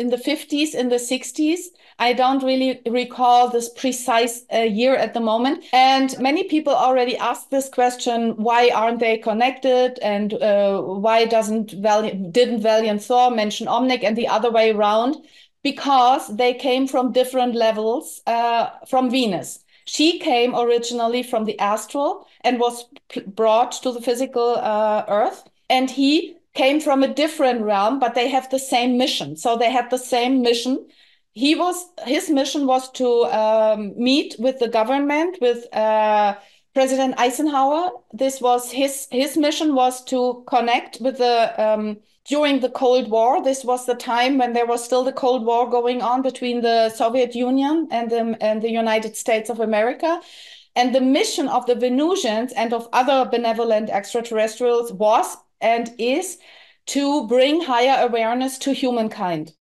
in the 50s, in the 60s. I don't really recall this precise year at the moment. And many people already asked this question, why aren't they connected? And why didn't Valiant Thor mention Omnec and the other way around? Because they came from different levels from Venus. She came originally from the astral and was brought to the physical Earth. And he came from a different realm, but they have the same mission. So they had the same mission. His mission was to meet with the government, with President Eisenhower. This was his mission, was to connect with the during the Cold War. This was the time when there was still the Cold War going on between the Soviet Union and the United States of America. And the mission of the Venusians and of other benevolent extraterrestrials was and is to bring higher awareness to humankind.